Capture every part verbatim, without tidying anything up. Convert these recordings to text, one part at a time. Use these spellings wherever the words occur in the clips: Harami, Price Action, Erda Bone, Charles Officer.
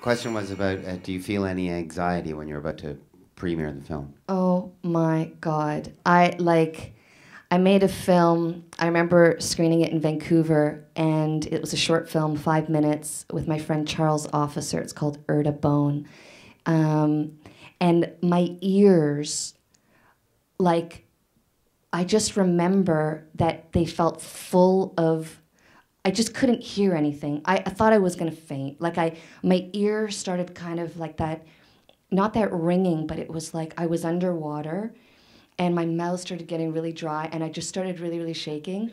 Question was about, uh, do you feel any anxiety when you're about to premiere the film? Oh my God. I, like, I made a film, I remember screening it in Vancouver, and it was a short film, five minutes, with my friend Charles Officer. It's called Erda Bone. Um, and my ears, like, I just remember that they felt full of, I just couldn't hear anything. I, I thought I was gonna faint. Like I, my ear started kind of like that, not that ringing, but it was like I was underwater and my mouth started getting really dry and I just started really, really shaking.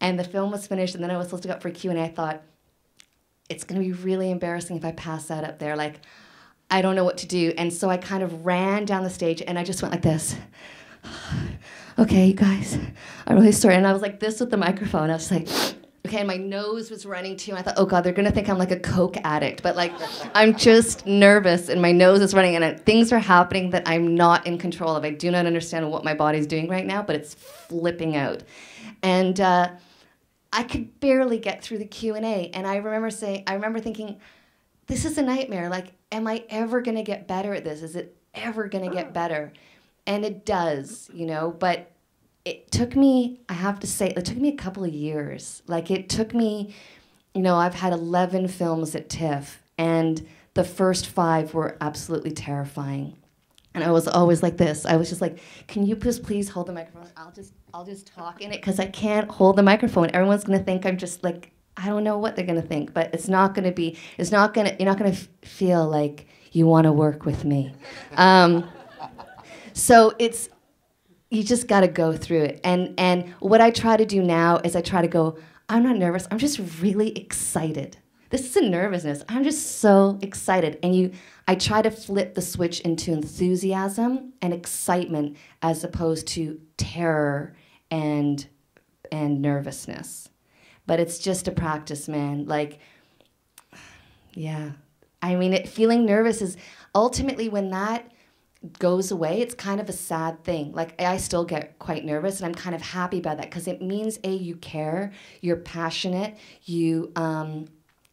And the film was finished and then I was looking up for Q and A. I thought, it's gonna be really embarrassing if I pass that up there. Like, I don't know what to do. And so I kind of ran down the stage and I just went like this. Okay, you guys, I'm really sorry. And I was like this with the microphone. I was like, okay, and my nose was running too. I thought, oh God, they're gonna think I'm like a coke addict, but like, I'm just nervous and my nose is running and I, things are happening that I'm not in control of. I do not understand what my body's doing right now, but it's flipping out. And uh, I could barely get through the Q and A. And I remember saying, I remember thinking, this is a nightmare. Like, am I ever gonna get better at this? Is it ever gonna get better? And it does, you know, but it took me, I have to say, it took me a couple of years. Like it took me, you know, I've had eleven films at TIFF and the first five were absolutely terrifying. And I was always like this. I was just like, can you please, please hold the microphone? I'll just, I'll just talk in it because I can't hold the microphone. Everyone's gonna think I'm just like, I don't know what they're gonna think, but it's not gonna be, it's not gonna, you're not gonna feel like you wanna work with me. Um, So it's, you just gotta go through it. And, and what I try to do now is I try to go, I'm not nervous, I'm just really excited. This isn't nervousness, I'm just so excited. And you, I try to flip the switch into enthusiasm and excitement as opposed to terror and, and nervousness. But it's just a practice, man. Like, yeah. I mean, it, feeling nervous is ultimately when that goes away, it's kind of a sad thing. Like I still get quite nervous and I'm kind of happy about that because it means A, you care, you're passionate, you, um,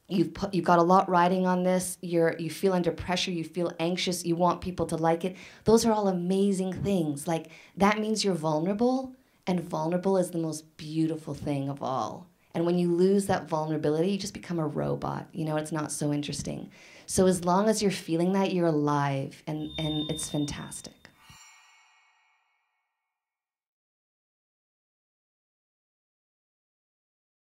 you've, put, you've got a lot riding on this, you're, you feel under pressure, you feel anxious, you want people to like it. Those are all amazing things. Like that means you're vulnerable, and vulnerable is the most beautiful thing of all. And when you lose that vulnerability, you just become a robot. You know, it's not so interesting. So as long as you're feeling that, you're alive, and, and it's fantastic.